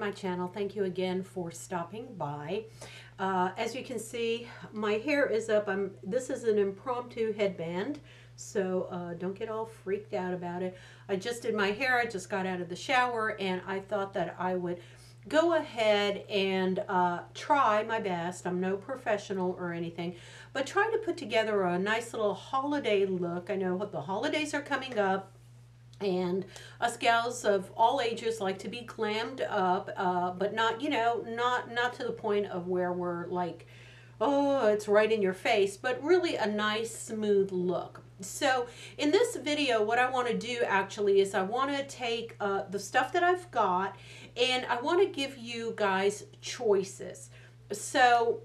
my channel, thank you again for stopping by. As you can see, my hair is up. This is an impromptu headband, so don't get all freaked out about it. I just did my hair, I just got out of the shower, and I thought that I would go ahead and try my best. I'm no professional or anything, but trying to put together a nice little holiday look. I know what the holidays are coming up, and us gals of all ages like to be glammed up, but not, you know, not to the point of where we're like, oh, it's right in your face, but really a nice smooth look. So in this video, what I want to do actually is I want to take the stuff that I've got, and I want to give you guys choices. So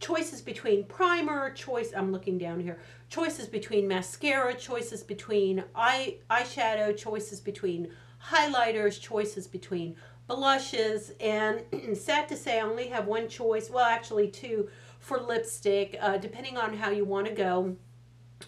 choices between primer, I'm looking down here, choices between mascara, choices between eyeshadow, choices between highlighters, choices between blushes, and sad to say I only have one choice, well actually two, for lipstick, depending on how you want to go.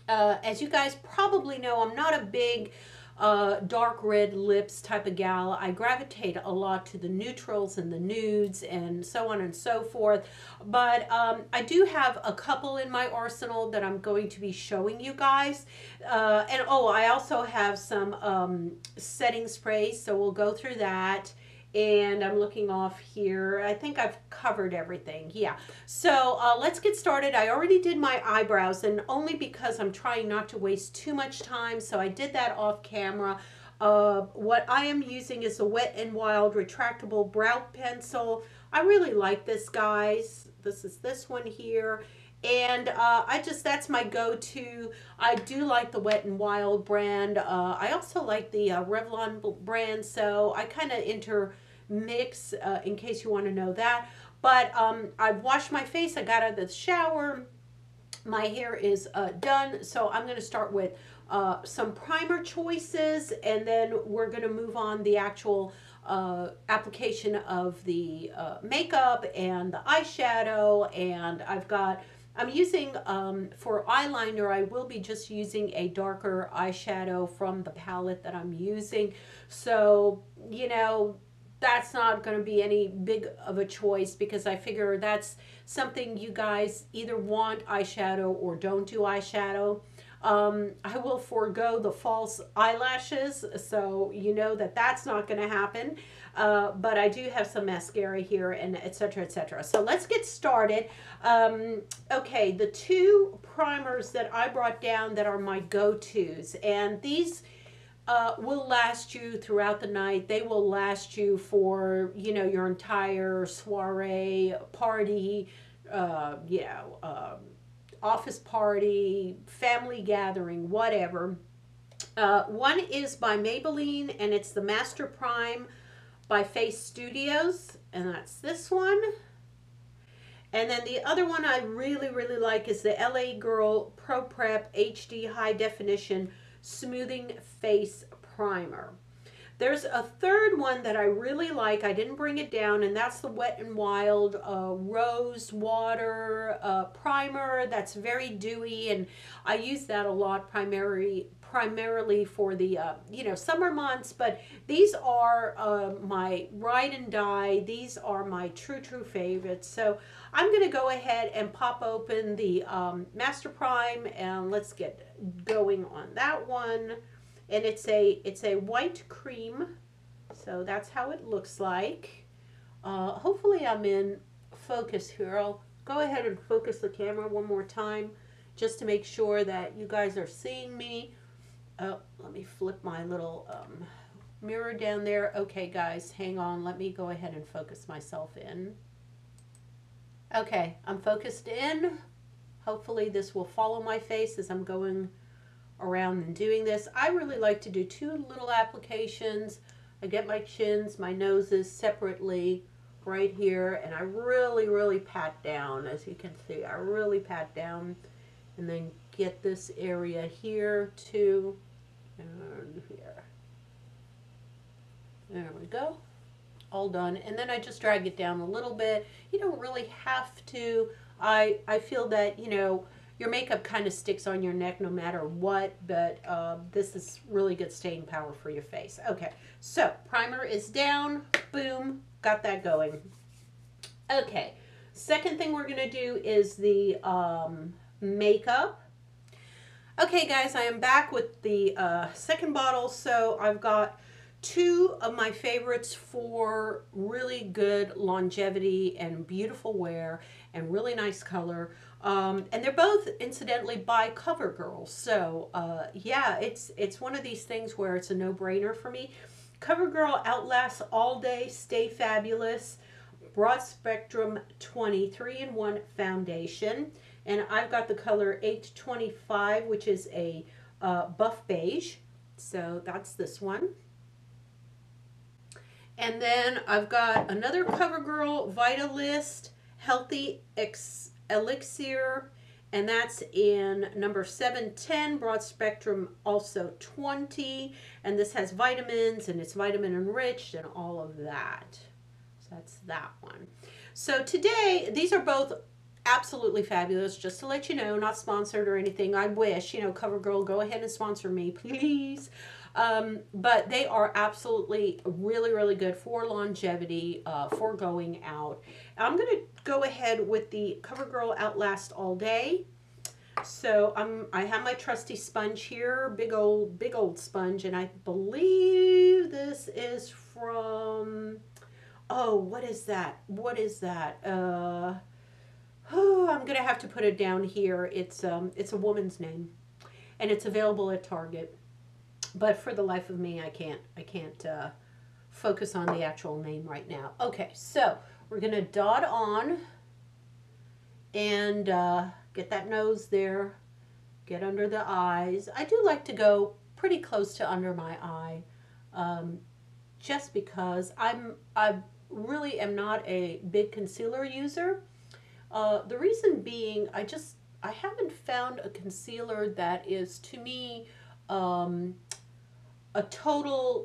As you guys probably know, I'm not a big dark red lips type of gal. I gravitate a lot to the neutrals and the nudes and so on and so forth, but I do have a couple in my arsenal that I'm going to be showing you guys, and oh, I also have some setting sprays, so we'll go through that. And I'm looking off here. I think I've covered everything. Yeah. So let's get started. I already did my eyebrows, and only because I'm trying not to waste too much time, so I did that off camera. What I am using is a Wet n Wild retractable brow pencil. I really like this, guys. This is this one here. And that's my go-to. I do like the Wet n Wild brand. I also like the Revlon brand, so I kind of intermix, in case you want to know that. But I've washed my face, I got out of the shower, my hair is done, so I'm going to start with some primer choices, and then we're going to move on the actual application of the makeup and the eyeshadow. And I'm using, for eyeliner, I will be just using a darker eyeshadow from the palette that I'm using. So, you know, that's not going to be any big of a choice, because I figure that's something you guys either want eyeshadow or don't do eyeshadow. I will forego the false eyelashes, so you know that that's not going to happen. But I do have some mascara here, and etc., etc. So let's get started. Okay, the two primers that I brought down that are my go-tos, and these will last you throughout the night. They will last you for, you know, your entire soiree, party, you know, office party, family gathering, whatever. One is by Maybelline, and it's the Master Prime by Face Studios, and that's this one. And then the other one I really, really like is the LA Girl Pro Prep HD High Definition Smoothing Face Primer. There's a third one that I really like. I didn't bring it down, and that's the Wet n Wild Rose Water Primer. That's very dewy, and I use that a lot primarily for the, you know, summer months. But these are my ride and die. These are my true favorites. So I'm going to go ahead and pop open the Master Prime, and let's get going on that one. And it's a white cream, so that's how it looks like. Hopefully I'm in focus here. I'll go ahead and focus the camera one more time just to make sure that you guys are seeing me. Oh, let me flip my little mirror down there. Okay, guys, hang on. Let me go ahead and focus myself in. Okay, I'm focused in. Hopefully this will follow my face as I'm going around and doing this. I really like to do two little applications. I get my chins, my noses separately right here, and I really pat down. As you can see, I really pat down, and then get this area here too, and here. There we go. All done. And then I just drag it down a little bit. You don't really have to. I feel that, you know, your makeup kind of sticks on your neck no matter what, but this is really good staying power for your face. Okay, so primer is down. boom, got that going. Okay, second thing we're gonna do is the makeup. Okay guys, I am back with the second bottle. So I've got two of my favorites for really good longevity and beautiful wear and really nice color. And they're both incidentally by CoverGirl. So yeah, it's one of these things where it's a no-brainer for me. CoverGirl Outlast All Day Stay Fabulous Broad Spectrum 23-in-1 Foundation. And I've got the color 825, which is a buff beige. So that's this one. And then I've got another CoverGirl Vitalist Healthy Elixir, and that's in number 710, broad spectrum, also 20. And this has vitamins and it's vitamin enriched and all of that. So that's that one. So today, these are both absolutely fabulous, just to let you know, not sponsored or anything. I wish, you know, CoverGirl, go ahead and sponsor me, please. But they are absolutely really, really good for longevity, for going out. I'm going to go ahead with the CoverGirl Outlast All Day. So I have my trusty sponge here, big old sponge, and I believe this is from, oh, what is that? What is that? Oh, I'm going to have to put it down here. It's a woman's name, and it's available at Target. But for the life of me, I can't focus on the actual name right now. Okay, so we're gonna dot on and get that nose there, get under the eyes. I do like to go pretty close to under my eye, just because I really am not a big concealer user. The reason being, I haven't found a concealer that is, to me, a totally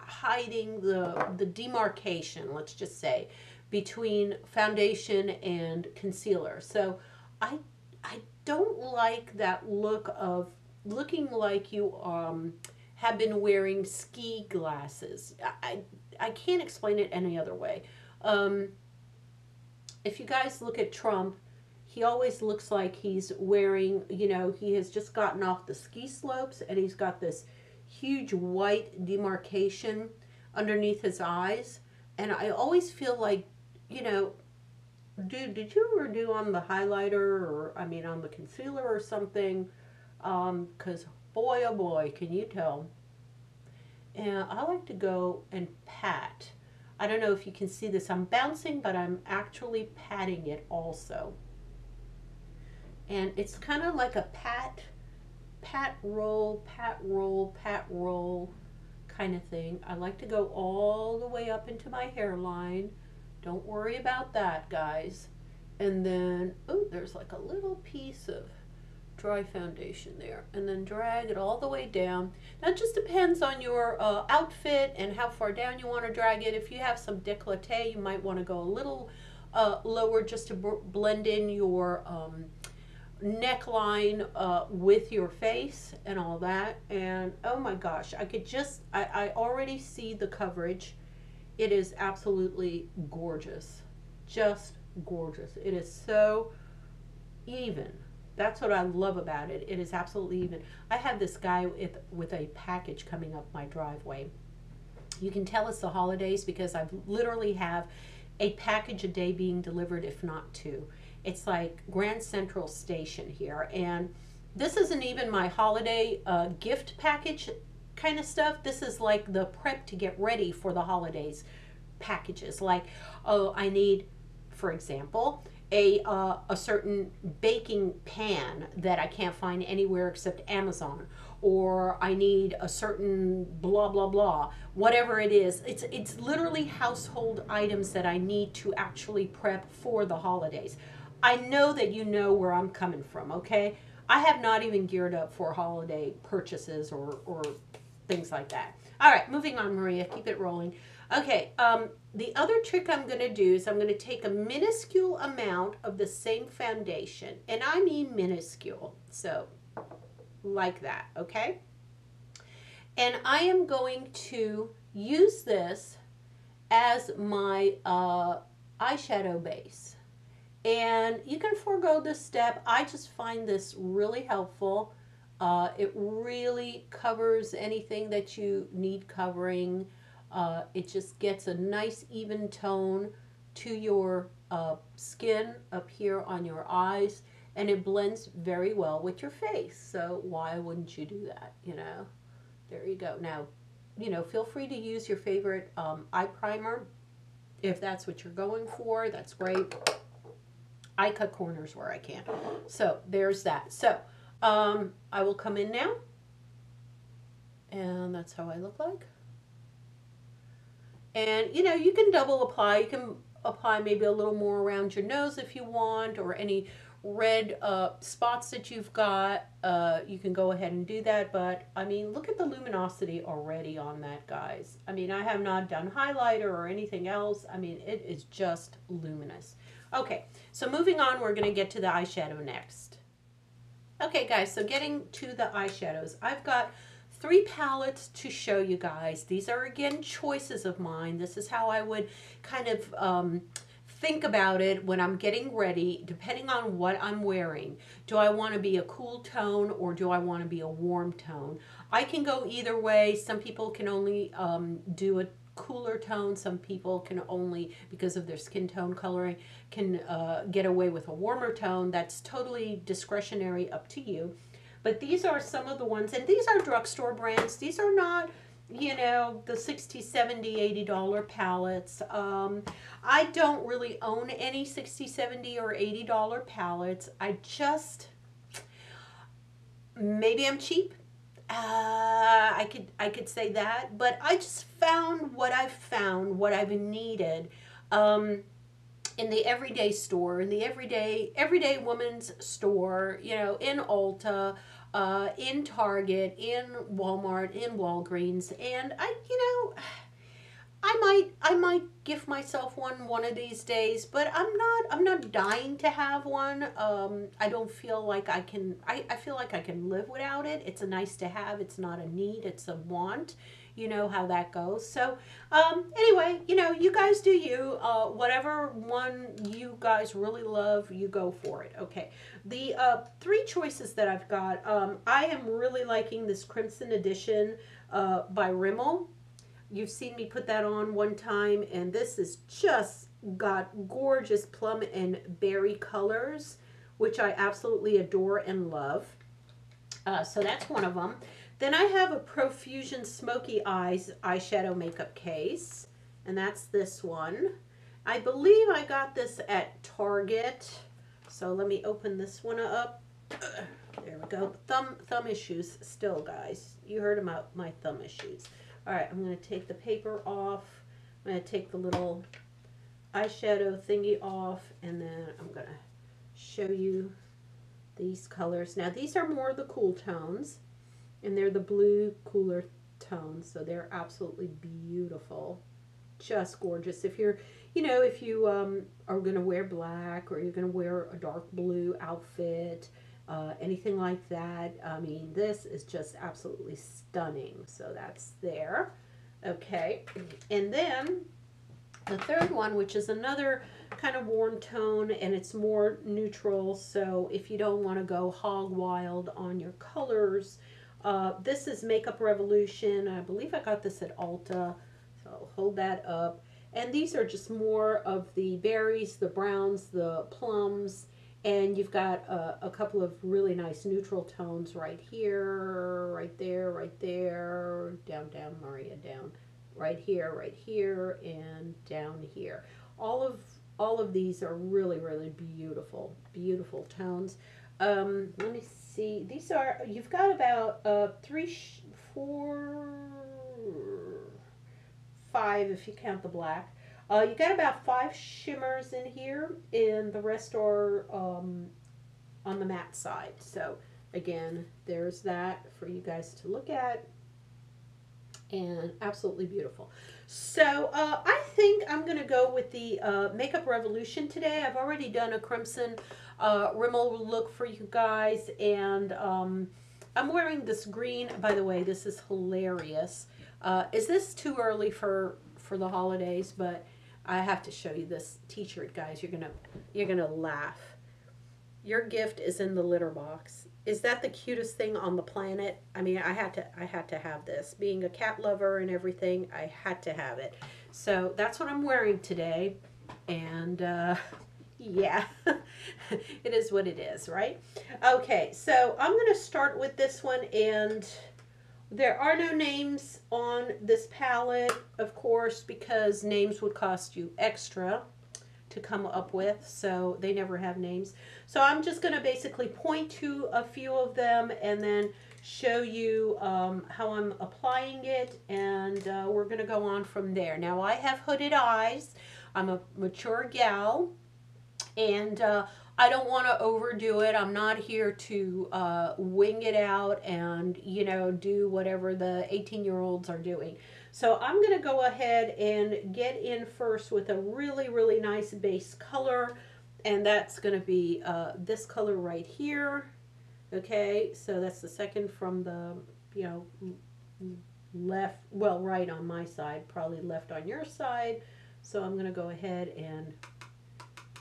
hiding the demarcation, let's just say, between foundation and concealer. So I don't like that look of looking like you have been wearing ski glasses. I can't explain it any other way. If you guys look at Trump, he always looks like he's wearing, you know, he has just gotten off the ski slopes and he's got this huge white demarcation underneath his eyes. And I always feel like, you know, dude, did you ever do on the highlighter or, I mean, on the concealer or something? 'Cause boy, oh boy, can you tell? And I like to go and pat. I don't know if you can see this. I'm bouncing, but I'm actually patting it also. And it's kind of like a pat, roll kind of thing. I like to go all the way up into my hairline. Don't worry about that, guys. And then, oh, there's like a little piece of dry foundation there. And then drag it all the way down. That just depends on your outfit and how far down you want to drag it. If you have some décolleté, you might want to go a little lower just to blend in your neckline with your face and all that. And oh my gosh, I could just, I already see the coverage. It is absolutely gorgeous, just gorgeous. It is so even. That's what I love about it. It is absolutely even. I have this guy with a package coming up my driveway. You can tell it's the holidays because I literally have a package a day being delivered, if not two. It's like Grand Central Station here. And this isn't even my holiday gift package kind of stuff. This is like the prep to get ready for the holidays packages. Like, oh, I need, for example, a certain baking pan that I can't find anywhere except Amazon. Or I need a certain blah, blah, blah, whatever it is. It's literally household items that I need to actually prep for the holidays. I know that you know where I'm coming from, okay? I have not even geared up for holiday purchases or things like that. All right, moving on, Maria. Keep it rolling. Okay, the other trick I'm going to do is I'm going to take a minuscule amount of the same foundation. And I mean minuscule, so like that, okay? And I am going to use this as my eyeshadow base. And you can forego this step. I just find this really helpful. It really covers anything that you need covering. It just gets a nice even tone to your skin up here on your eyes, and it blends very well with your face. So why wouldn't you do that, you know? There you go. Now, you know, feel free to use your favorite eye primer if that's what you're going for. That's great. I cut corners where I can. So there's that. So I will come in now, and that's how I look like. And you know, you can double apply. You can apply maybe a little more around your nose if you want, or any red spots that you've got. You can go ahead and do that, but I mean, look at the luminosity already on that, guys. I mean, I have not done highlighter or anything else. I mean, it is just luminous. Okay, so moving on, we're gonna get to the eyeshadow next. Okay guys, so getting to the eyeshadows, I've got 3 palettes to show you guys. These are again choices of mine. This is how I would kind of think about it when I'm getting ready, depending on what I'm wearing. Do I want to be a cool tone, or do I want to be a warm tone? I can go either way. Some people can only do a cooler tone. Some people can only, because of their skin tone coloring, can get away with a warmer tone. That's totally discretionary, up to you. But these are some of the ones, and these are drugstore brands. These are not, you know, the $60, $70, $80 palettes. I don't really own any $60, $70, or $80 palettes. I just, maybe I'm cheap. I could say that, but I just found, what I've needed in the everyday store, in the everyday woman's store, you know, in Ulta, in Target, in Walmart, in Walgreens. And I, you know, I might gift myself one of these days, but I'm not dying to have one. I don't feel like I can, I feel like I can live without it. It's a nice to have. It's not a need. It's a want. You know how that goes. So anyway, you know, you guys do you. Whatever one you guys really love, you go for it. Okay, the 3 choices that I've got, I am really liking this Crimson Edition by Rimmel. You've seen me put that on one time, and this has just got gorgeous plum and berry colors, which I absolutely adore and love. So that's one of them. Then I have a Profusion Smoky Eyes eyeshadow makeup case, and that's this one. I believe I got this at Target. So let me open this one up. There we go. Thumb issues still, guys. You heard about my thumb issues. All right, I'm going to take the paper off. I'm going to take the little eyeshadow thingy off, and then I'm going to show you these colors. Now, these are more of the cool tones, and they're the blue cooler tones, so they're absolutely beautiful. Just gorgeous. If you're, you know, if you are going to wear black, or you're going to wear a dark blue outfit, anything like that. I mean, this is just absolutely stunning. So that's there. Okay. And then the third one, which is another kind of warm tone, and it's more neutral. So if you don't want to go hog wild on your colors, this is Makeup Revolution. I believe I got this at Ulta. So I'll hold that up. And these are just more of the berries, the browns, the plums. And you've got a couple of really nice neutral tones right here, right there, down, down, Maria, down, right here, and down here. All of these are really, really beautiful, beautiful tones. Let me see. These are, you've got about 3, 4, 5 if you count the black. You got about 5 shimmers in here, and the rest are on the matte side. So again, there's that for you guys to look at, and absolutely beautiful. So I think I'm going to go with the Makeup Revolution today. I've already done a Crimson Rimmel look for you guys, and I'm wearing this green, by the way, this is hilarious. Is this too early for the holidays? But I have to show you this t-shirt, guys. You're gonna laugh. Your gift is in the litter box. Is that the cutest thing on the planet? I mean, I had to have this. Being a cat lover and everything, I had to have it. So that's what I'm wearing today. And yeah, it is what it is, right? Okay, so I'm gonna start with this one, and there are no names on this palette, of course, because names would cost you extra to come up with, so they never have names. So I'm just going to basically point to a few of them and then show you how I'm applying it, and we're going to go on from there. Now, I have hooded eyes. I'm a mature gal, and I don't want to overdo it. I'm not here to wing it out and, you know, do whatever the 18-year-olds are doing. So I'm going to go ahead and get in first with a really, really nice base color, and that's going to be this color right here. Okay, so that's the second from the, you know, left, well, right on my side, probably left on your side. So I'm going to go ahead and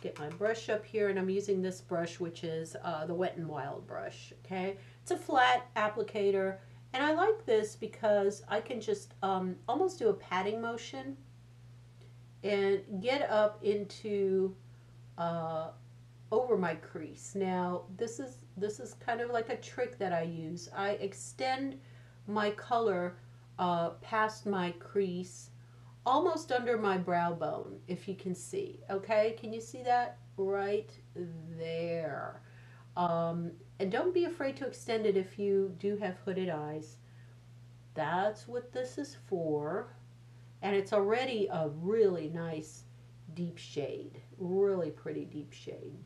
get my brush up here, and I'm using this brush, which is the Wet n Wild brush. Okay, it's a flat applicator, and I like this because I can just almost do a patting motion and get up into over my crease. Now this is kind of like a trick that I use. I extend my color past my crease, almost under my brow bone, if you can see. Okay, can you see that right there? And don't be afraid to extend it if you do have hooded eyes. That's what this is for, and it's already a really nice deep shade, really pretty deep shade.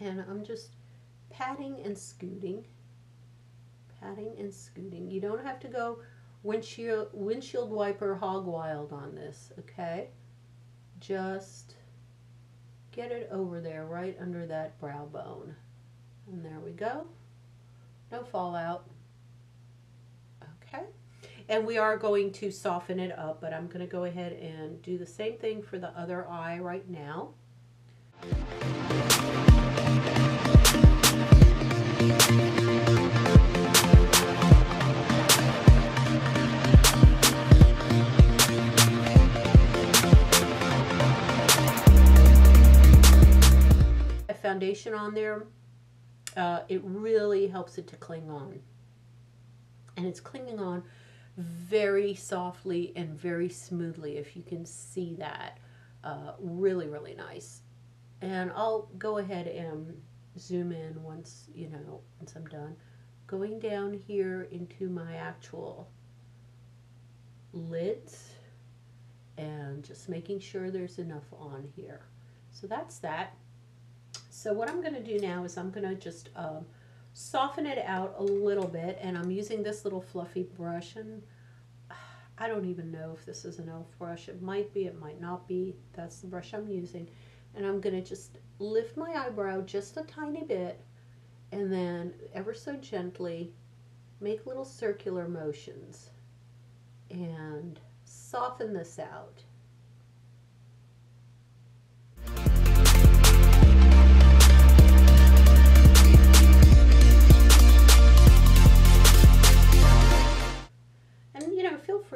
And I'm just patting and scooting, patting and scooting. You don't have to go windshield wiper hog wild on this, okay? Just get it over there, right under that brow bone. And there we go. No fallout. Okay. And we are going to soften it up, but I'm going to go ahead and do the same thing for the other eye right now. Foundation on there, it really helps it to cling on, and it's clinging on very softly and very smoothly, if you can see that. Really, really nice. And I'll go ahead and zoom in once, you know, once I'm done. Going down here into my actual lids and just making sure there's enough on here. So that's that. So what I'm going to do now is I'm going to just soften it out a little bit, and I'm using this little fluffy brush, and I don't even know if this is an elf brush. It might be, it might not be. That's the brush I'm using, and I'm going to just lift my eyebrow just a tiny bit, and then ever so gently make little circular motions and soften this out.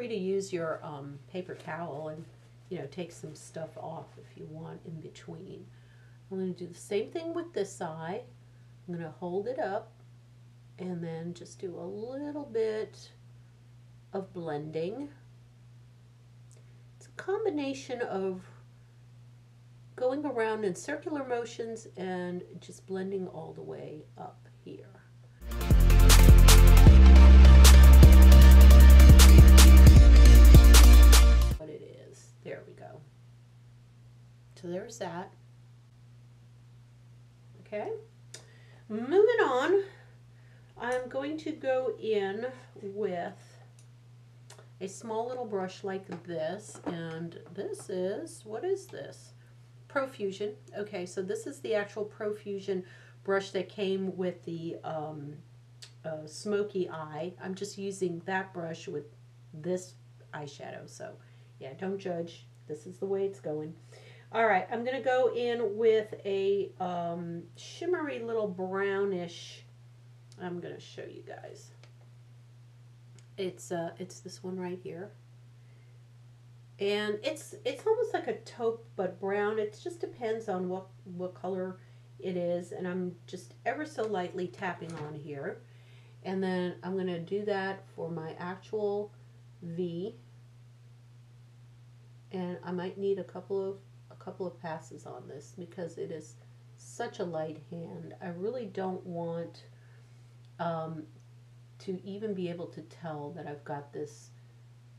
To use your paper towel and, you know, take some stuff off if you want in between. I'm going to do the same thing with this eye. I'm going to hold it up and then just do a little bit of blending. It's a combination of going around in circular motions and just blending all the way up here. There we go. So there's that. Okay. Moving on, I'm going to go in with a small little brush like this. And this is, what is this? Profusion. Okay, so this is the actual Profusion brush that came with the Smoky Eye. I'm just using that brush with this eyeshadow. So yeah, don't judge. This is the way it's going. All right, I'm going to go in with a shimmery little brownish. I'm going to show you guys. It's this one right here. And it's almost like a taupe but brown. It just depends on what color it is. And I'm just ever so lightly tapping on here. And then I'm going to do that for my actual V. And I might need a couple of passes on this because it is such a light hand. I really don't want to even be able to tell that I've got this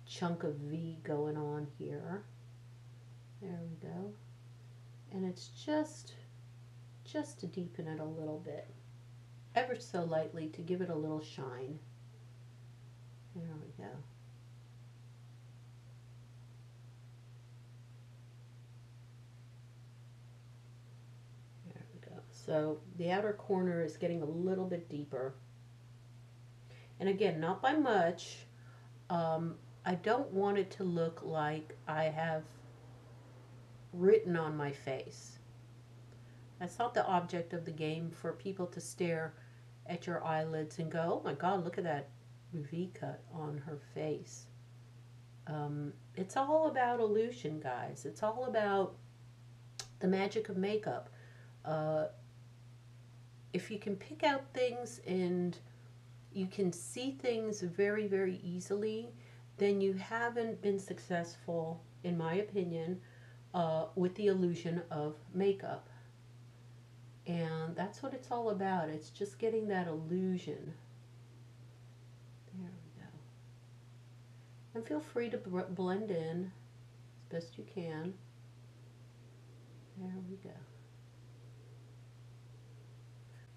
chunk of V going on here. There we go. And it's just to deepen it a little bit, ever so lightly, to give it a little shine. There we go. There we go. So the outer corner is getting a little bit deeper. And again, not by much. I don't want it to look like I have written on my face. That's not the object of the game, for people to stare at your eyelids and go, oh my God, look at that V cut on her face. It's all about illusion, guys. It's all about the magic of makeup. If you can pick out things and you can see things very, very easily, then you haven't been successful, in my opinion, with the illusion of makeup. And that's what it's all about. It's just getting that illusion. There we go. And feel free to blend in as best you can. There we go.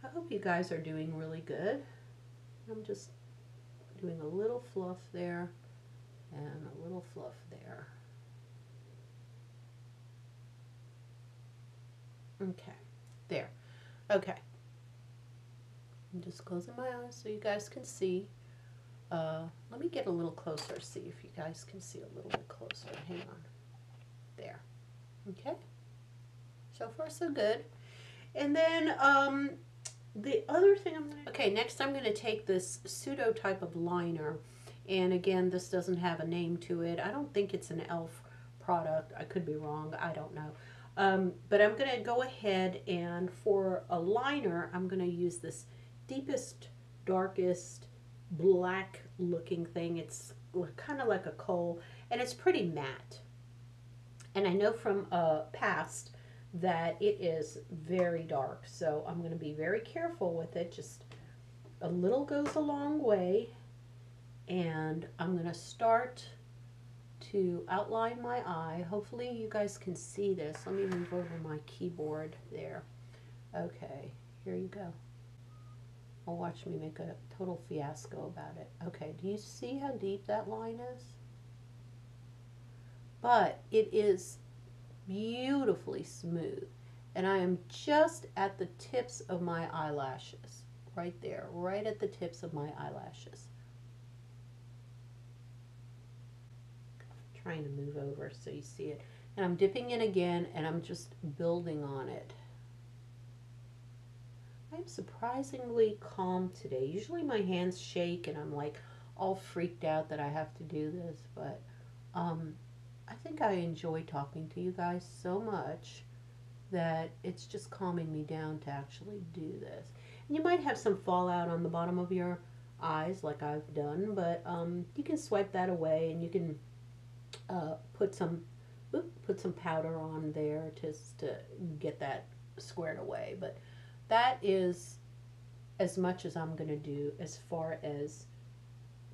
I hope you guys are doing really good. I'm just doing a little fluff there and a little fluff there. Okay. There. Okay. I'm just closing my eyes so you guys can see. Let me get a little closer, see if you guys can see a little bit closer. Hang on. There. Okay. So far, so good. And then the other thing I'm going to... Okay, next I'm going to take this pseudo type of liner. And again, this doesn't have a name to it. I don't think it's an e.l.f. product. I could be wrong. I don't know. But I'm going to go ahead and for a liner, I'm going to use this deepest, darkest, black looking thing. It's kind of like a coal and it's pretty matte. And I know from past that it is very dark. So I'm going to be very careful with it. Just a little goes a long way. And I'm going to start to outline my eye. Hopefully you guys can see this. Let me move over my keyboard there. Okay, here you go. Oh, watch me make a total fiasco about it. Okay, do you see how deep that line is? But it is beautifully smooth. And I am just at the tips of my eyelashes. Right there, right at the tips of my eyelashes. Trying to move over so you see it. And I'm dipping in again and I'm just building on it. I'm surprisingly calm today. Usually my hands shake and I'm like all freaked out that I have to do this, but I think I enjoy talking to you guys so much that it's just calming me down to actually do this. And you might have some fallout on the bottom of your eyes like I've done, but you can swipe that away and you can put some powder on there just to get that squared away. But that is as much as I'm going to do as far as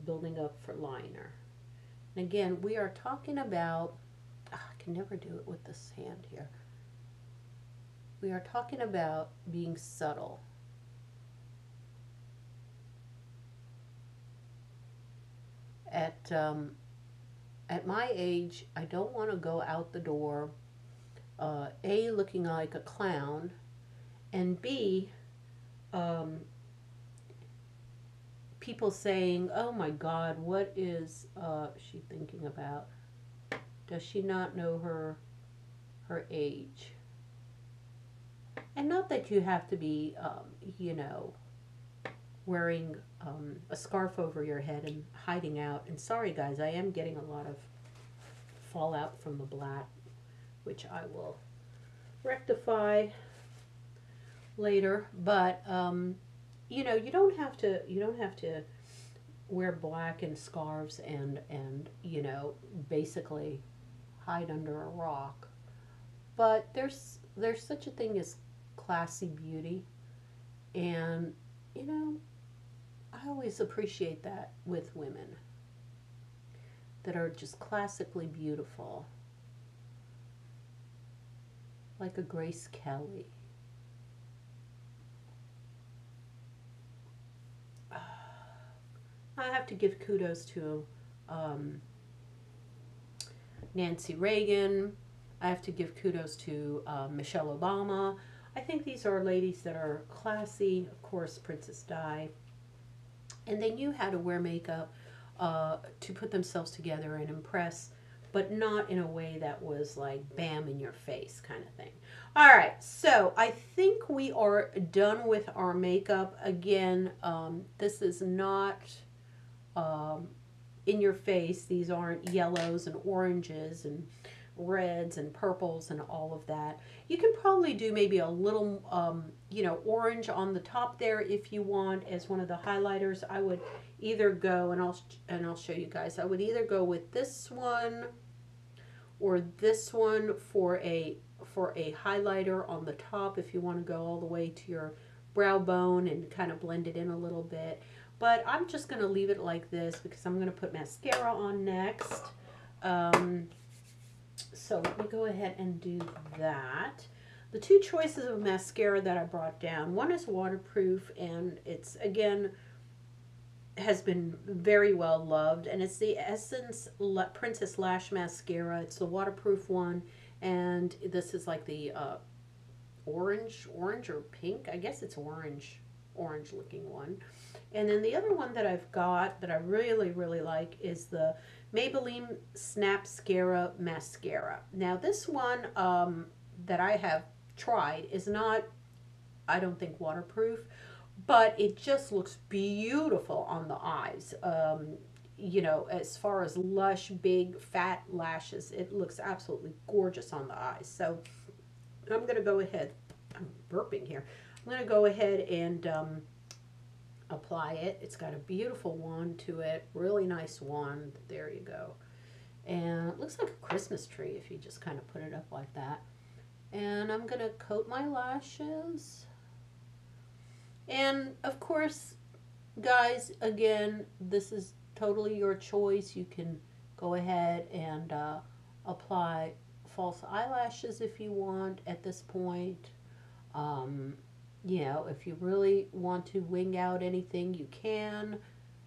building up for liner. And again, we are talking about, I can never do it with this hand here. We are talking about being subtle. At my age, I don't want to go out the door, A, looking like a clown, and B, people saying, oh my God, what is she thinking about? Does she not know her age? And not that you have to be, you know, wearing a scarf over your head and hiding out. And sorry guys, I am getting a lot of fallout from the black, which I will rectify later. But you know, you don't have to wear black and scarves and you know, basically hide under a rock. But there's such a thing as classy beauty, and you know, I always appreciate that with women that are just classically beautiful, like a Grace Kelly. I have to give kudos to Nancy Reagan. I have to give kudos to Michelle Obama. I think these are ladies that are classy. Of course, Princess Di. And they knew how to wear makeup to put themselves together and impress, but not in a way that was like bam in your face kind of thing. All right, so I think we are done with our makeup. Again, this is not in your face. These aren't yellows and oranges and reds and purples and all of that. You can probably do maybe a little, you know, orange on the top there if you want as one of the highlighters. I would either go, and I'll show you guys, I would either go with this one or this one for a highlighter on the top if you want to go all the way to your brow bone and kind of blend it in a little bit. But I'm just going to leave it like this because I'm going to put mascara on next. So let me go ahead and do that. The two choices of mascara that I brought down, one is waterproof, and it's, again, has been very well loved, and it's the Essence Princess Lash Mascara. It's the waterproof one, and this is like the orange or pink, I guess it's orange looking one. And then the other one that I've got that I really, really like is the Maybelline Snapscara Mascara. Now this one that I have tried is not, I don't think, waterproof, but it just looks beautiful on the eyes. You know, as far as lush, big, fat lashes, it looks absolutely gorgeous on the eyes. So I'm going to go ahead, I'm burping here, I'm going to go ahead and apply it. It's got a beautiful wand to it, really nice wand. There you go. And it looks like a Christmas tree if you just kind of put it up like that. And I'm going to coat my lashes. And of course, guys, again, this is totally your choice. You can go ahead and apply false eyelashes if you want at this point. You know, if you really want to wing out anything, you can.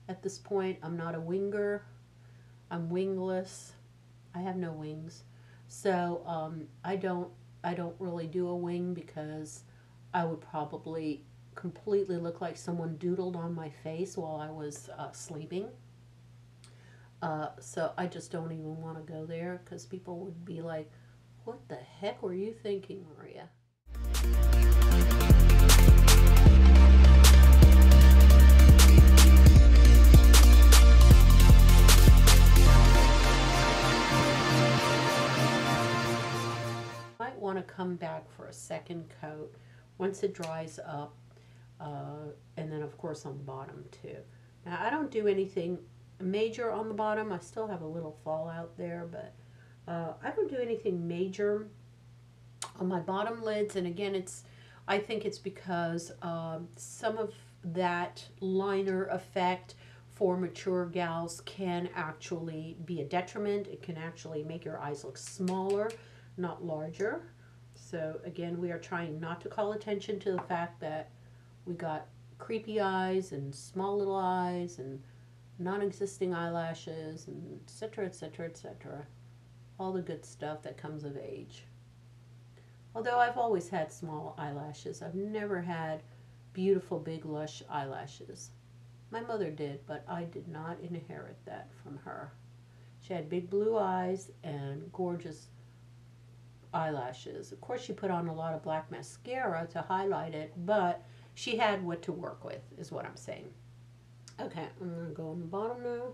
At this point, I'm not a winger. I'm wingless. I have no wings. So I don't really do a wing because I would probably completely look like someone doodled on my face while I was sleeping. So I just don't even want to go there because people would be like, what the heck were you thinking, Maria? Want to come back for a second coat once it dries up, and then of course on the bottom too. Now I don't do anything major on the bottom. I still have a little fallout there, but I don't do anything major on my bottom lids. And again, it's, I think it's because some of that liner effect for mature gals can actually be a detriment. It can actually make your eyes look smaller, not larger. So again, we are trying not to call attention to the fact that we got creepy eyes and small little eyes and non-existing eyelashes and etc, etc, etc, all the good stuff that comes of age. Although I've always had small eyelashes, I've never had beautiful big lush eyelashes. My mother did, but I did not inherit that from her. She had big blue eyes and gorgeous eyelashes. Of course, she put on a lot of black mascara to highlight it, but she had what to work with, is what I'm saying. Okay, I'm going to go on the bottom now.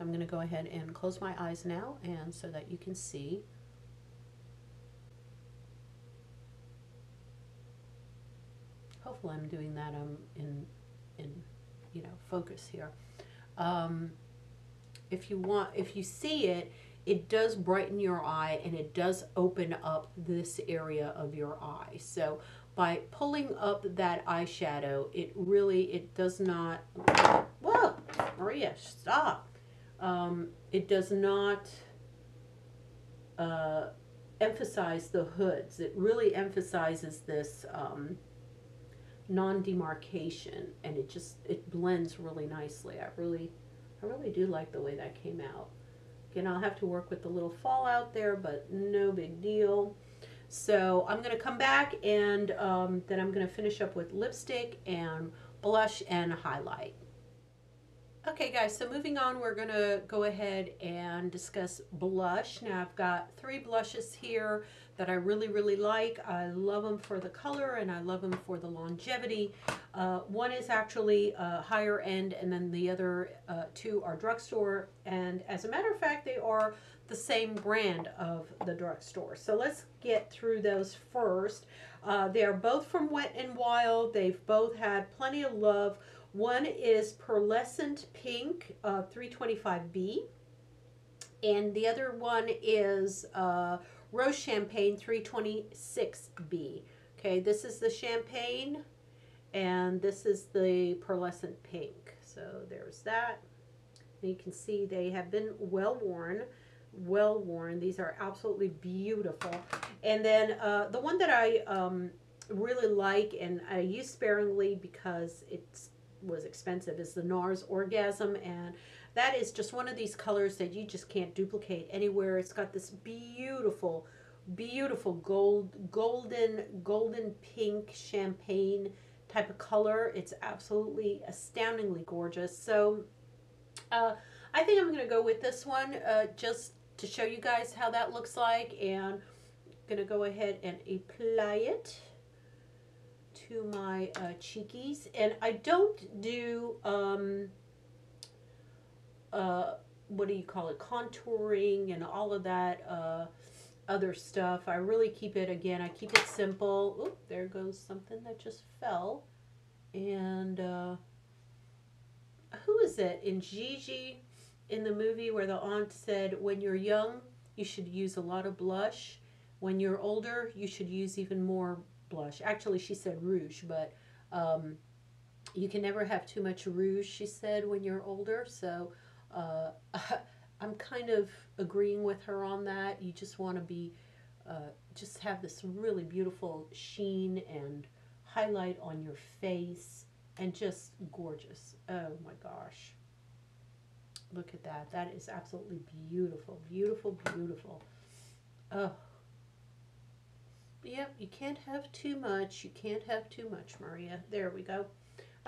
I'm going to go ahead and close my eyes now, and so that you can see. Hopefully I'm doing that in you know, focus here. If you see it, it does brighten your eye and it does open up this area of your eye. So by pulling up that eyeshadow, it does not, whoa, Maria, stop. It does not emphasize the hoods. It really emphasizes this non-demarcation, and it blends really nicely. I really do like the way that came out. Again, I'll have to work with the little fallout there, but no big deal. So I'm gonna come back, and then I'm gonna finish up with lipstick and blush and highlight. Okay guys, so moving on, we're gonna go ahead and discuss blush. Now I've got three blushes here that I really, really like. I love them for the color and I love them for the longevity. One is actually higher end, and then the other two are drugstore. And as a matter of fact, they are the same brand of the drugstore. So let's get through those first. They are both from Wet n Wild. They've both had plenty of love. One is Pearlescent Pink 325B, and the other one is Rose Champagne 326B. Okay, this is the champagne, and this is the pearlescent pink. So there's that. And you can see they have been well worn. Well worn. These are absolutely beautiful. And then the one that I really like, and I use sparingly because it's was expensive, is the NARS Orgasm, and that is just one of these colors that you just can't duplicate anywhere. It's got this beautiful, beautiful golden pink champagne type of color. It's absolutely astoundingly gorgeous. So I think I'm going to go with this one just to show you guys how that looks like, and I'm going to go ahead and apply it to my cheekies. And I don't do what do you call it, contouring and all of that other stuff. I really keep it, again, I keep it simple. Oh, there goes something that just fell. And who is it in Gigi in the movie where the aunt said, when you're young you should use a lot of blush, when you're older you should use even more blush. Actually, she said rouge, but you can never have too much rouge, she said, when you're older. So I'm kind of agreeing with her on that. You just want to be just have this really beautiful sheen and highlight on your face, and just gorgeous. Oh my gosh, look at that. That is absolutely beautiful, beautiful, beautiful. Oh yep, you can't have too much. You can't have too much, Maria. There we go.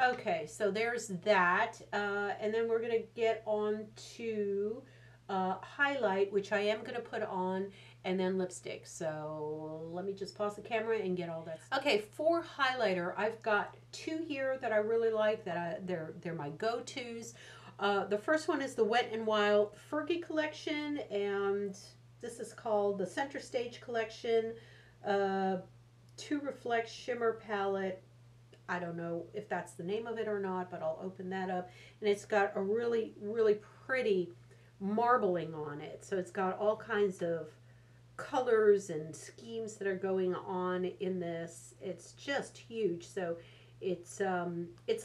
Okay, so there's that. And then we're going to get on to highlight, which I am going to put on, and then lipstick. So let me just pause the camera and get all that stuff. Okay, for highlighter, I've got two here that I really like. They're my go-tos. The first one is the Wet n Wild Fergie collection, and this is called the Center Stage collection. To Reflect Shimmer Palette. I don't know if that's the name of it or not, but I'll open that up. And it's got a really, really pretty marbling on it. So it's got all kinds of colors and schemes that are going on in this. It's just huge. So It's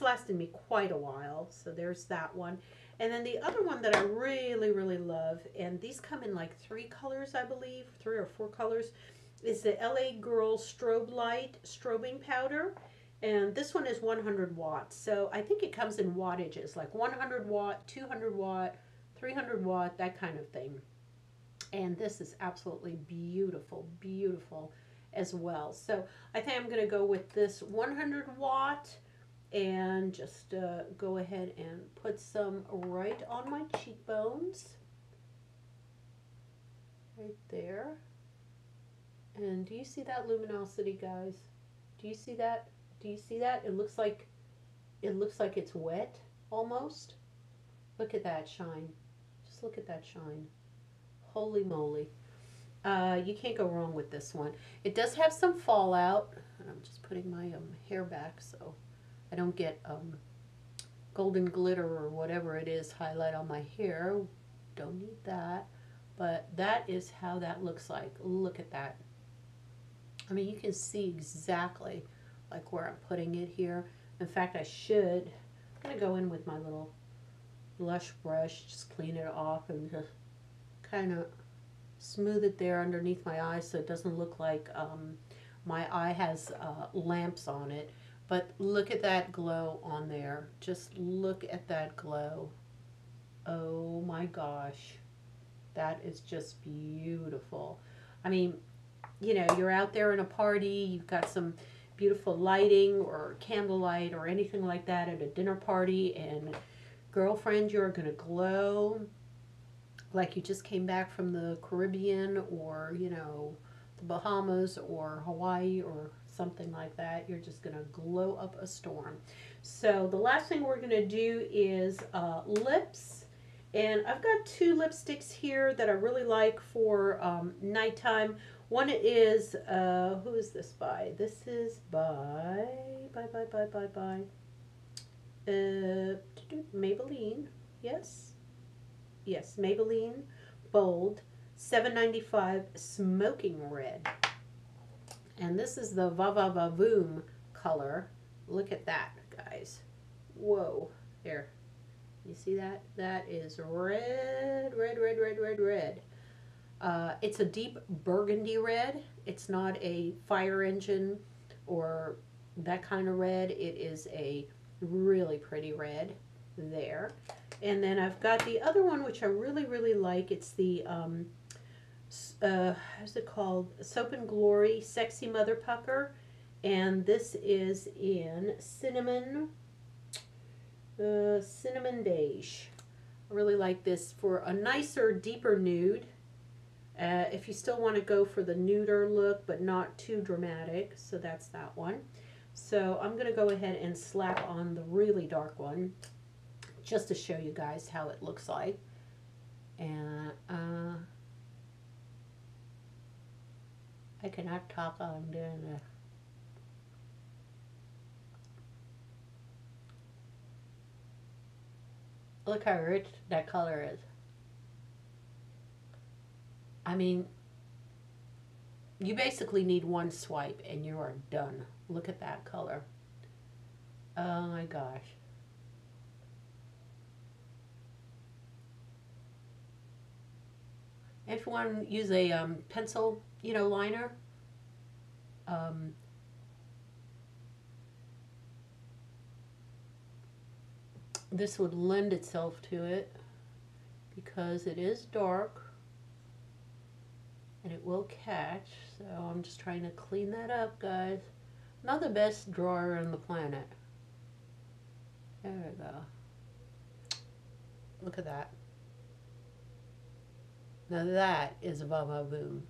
lasted me quite a while, so there's that one. And then the other one that I really, really love, and these come in like 3 colors, I believe, 3 or 4 colors, is the LA Girl Strobe Light Strobing Powder. And this one is 100 watts. So I think it comes in wattages, like 100 watt, 200 watt, 300 watt, that kind of thing. And this is absolutely beautiful, beautiful as well. So I think I'm going to go with this 100 watt. And just go ahead and put some right on my cheekbones, right there. And do you see that luminosity, guys? Do you see that? Do you see that? It looks like it's wet almost. Look at that shine. Just look at that shine. Holy moly. You can't go wrong with this one. It does have some fallout. I'm just putting my hair back so I don't get golden glitter or whatever it is highlight on my hair. Don't need that. But that is how that looks like. Look at that. I mean, you can see exactly like where I'm putting it here. In fact, I'm going to go in with my little blush brush, just clean it off and just kind of smooth it there underneath my eye so it doesn't look like my eye has lamps on it. But look at that glow on there. Just look at that glow. Oh my gosh. That is just beautiful. I mean, you know, you're out there in a party, you've got some beautiful lighting or candlelight or anything like that at a dinner party, and girlfriend, you're gonna glow like you just came back from the Caribbean or, you know, the Bahamas or Hawaii or something like that. You're just gonna glow up a storm. So the last thing we're gonna do is lips, and I've got 2 lipsticks here that I really like for nighttime. One is who is this by? This is by Maybelline. Yes, Maybelline Bold $7.95 Smoking Red. And this is the Va Va Va Voom color. Look at that, guys. Whoa. There. You see that? That is red, red, red, red, red, red. It's a deep burgundy red. It's not a fire engine or that kind of red. It is a really pretty red there. And then I've got the other one, which I really, really like. It's the... how's it called? Soap and Glory Sexy Mother Pucker, and this is in cinnamon beige. I really like this for a nicer, deeper nude. If you still want to go for the nuder look, but not too dramatic, so that's that one. So I'm gonna go ahead and slap on the really dark one, just to show you guys how it looks like, and I cannot talk while I'm doing this. Look how rich that color is. I mean, you basically need one swipe and you are done. Look at that color. Oh my gosh. If you want to use a pencil, you know, liner, this would lend itself to it because it is dark and it will catch. So I'm just trying to clean that up, guys. Not the best drawer on the planet. There we go. Look at that. Now that is a Va Va Voom.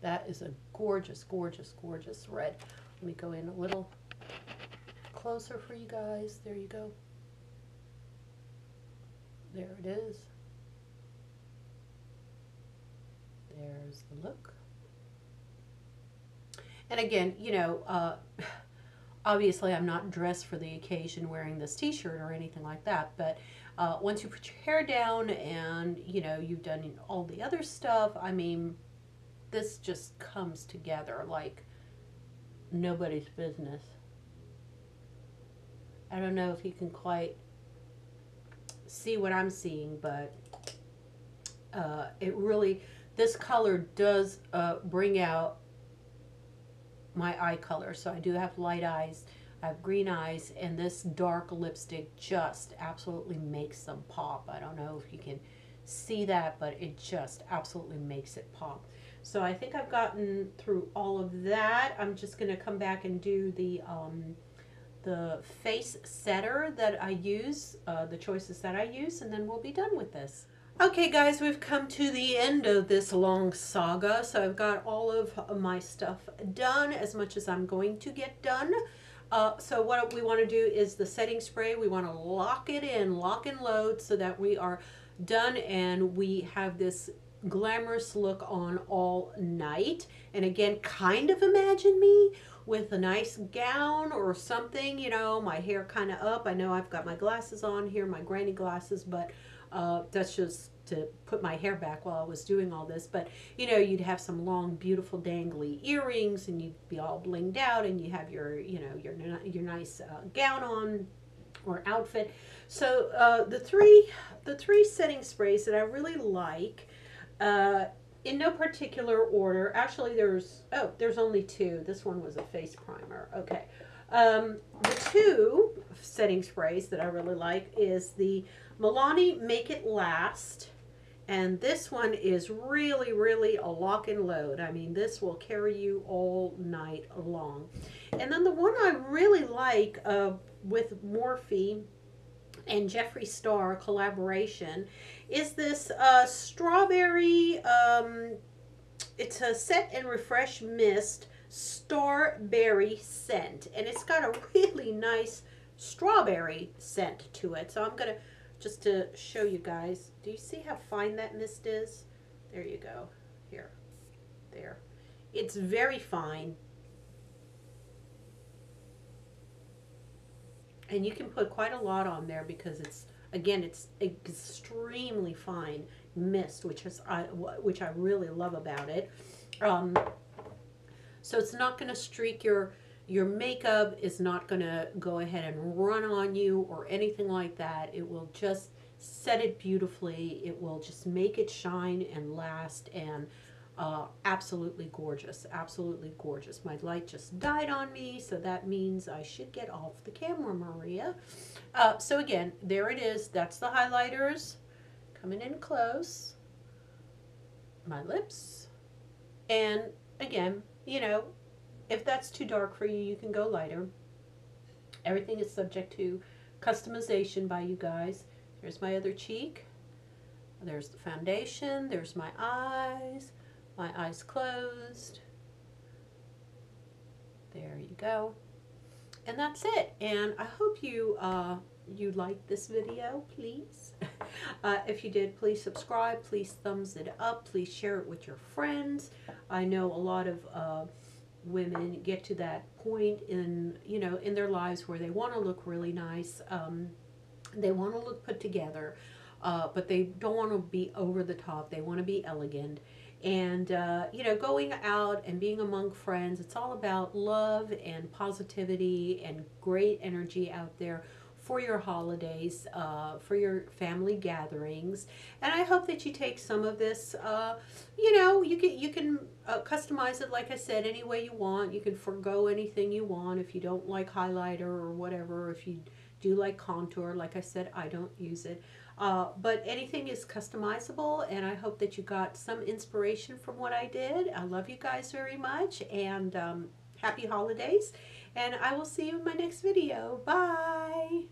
That is a gorgeous, gorgeous, gorgeous red. Let me go in a little closer for you guys. There you go. There it is. There's the look. And again, you know, obviously I'm not dressed for the occasion wearing this t-shirt or anything like that, but once you put your hair down and, you know, you've done all the other stuff, I mean, this just comes together like nobody's business. I don't know if you can quite see what I'm seeing, but it really, this color does bring out my eye color. So I do have light eyes, I have green eyes, and this dark lipstick just absolutely makes them pop. I don't know if you can see that, but it just absolutely makes it pop. So I think I've gotten through all of that. I'm just gonna come back and do the face setter that I use, the choices that I use, and then we'll be done with this. Okay guys, we've come to the end of this long saga. So I've got all of my stuff done, as much as I'm going to get done. So what we want to do is the setting spray. We want to lock it in, lock and load, so that we are done and we have this glamorous look on all night. And again, kind of imagine me with a nice gown or something, you know, my hair kind of up. I know I've got my glasses on here, my granny glasses, but that's just to put my hair back while I was doing all this. But you know, you'd have some long beautiful dangly earrings and you'd be all blinged out, and you have your, you know, your nice gown on or outfit. So the three setting sprays that I really like, in no particular order. Actually, there's only two. This one was a face primer. Okay. The two setting sprays that I really like is the Milani Make It Last. And this one is really, really a lock and load. I mean, this will carry you all night long. And then the one I really like with Morphe and Jeffree Star collaboration is this strawberry, it's a Set and Refresh Mist Starberry scent, and it's got a really nice strawberry scent to it. So I'm gonna, just to show you guys, do you see how fine that mist is? There you go, here, there. It's very fine, and you can put quite a lot on there because it's, again, it's extremely fine mist, which I really love about it. So it's not going to streak your makeup, is not going to go ahead and run on you or anything like that. It will just set it beautifully. It will just make it shine and last, and absolutely gorgeous, absolutely gorgeous. My light just died on me, so that means I should get off the camera, Maria. So again, there it is. That's the highlighters. Coming in close. My lips. And again, you know, if that's too dark for you, you can go lighter. Everything is subject to customization by you guys. There's my other cheek. There's the foundation. There's my eyes closed. There you go. And that's it. And I hope you you liked this video, please. If you did, please subscribe, please thumbs it up, please share it with your friends. I know a lot of women get to that point in, you know, in their lives where they want to look really nice, they want to look put together, but they don't want to be over the top, they want to be elegant. And, you know, going out and being among friends, it's all about love and positivity and great energy out there for your holidays, for your family gatherings. And I hope that you take some of this, you know, you can customize it, like I said, any way you want. You can forgo anything you want if you don't like highlighter or whatever. If you do like contour, like I said, I don't use it. But anything is customizable, and I hope that you got some inspiration from what I did. I love you guys very much, and happy holidays. And I will see you in my next video. Bye!